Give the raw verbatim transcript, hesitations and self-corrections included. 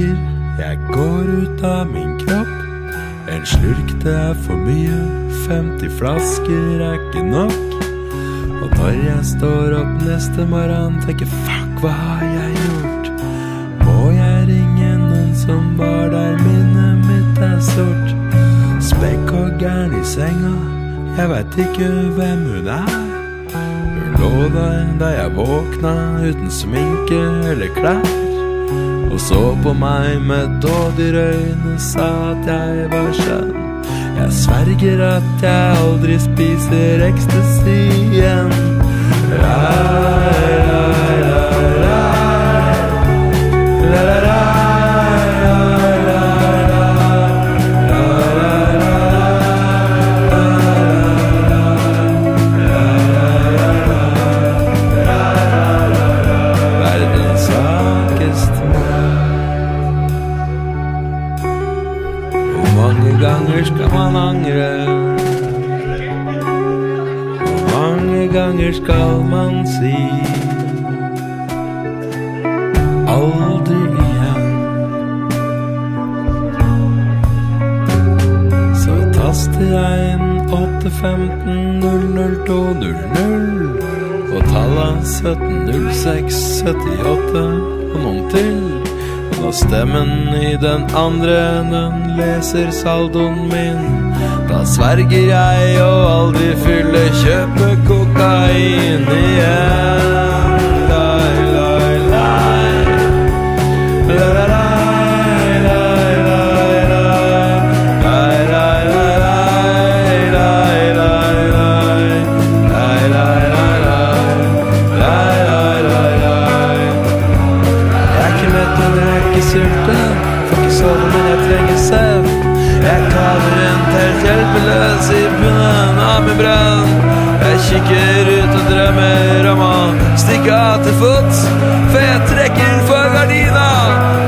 stikker. Jeg går ut av min kropp. En slurk, det er for mye. Femti flasker er ikke nok. Og når jeg står opp neste morgen, tenker fuck, hva har jeg gjort? Må jeg ringe noen som var der? Minnet mitt er sort. Spekkhoggeren i senga, jeg vet ikke hvem hun er. Lå der da jeg våkna, uten sminke eller klær, og så på meg med dådige øyne, sa at jeg var skjønn. Jeg sverger at jeg aldri spiser ecstasy igjen. La la la la la la la. Skal man angre? Hvor mange ganger skal man si aldri igjen? Så taster jeg inn åtte femten null null to null null og tallet sytten null seks syttiåtte og noen til. Og stemmen i den andre enden leser saldoen min. Da sverger jeg å aldri fylle, kjøpe kokain igjen. Lai, lai, lai. Lai, lai, lai. I bunnen av min brann. Jeg kikker ut og drømmer om å stikke av til fot, for jeg trekker for gardina.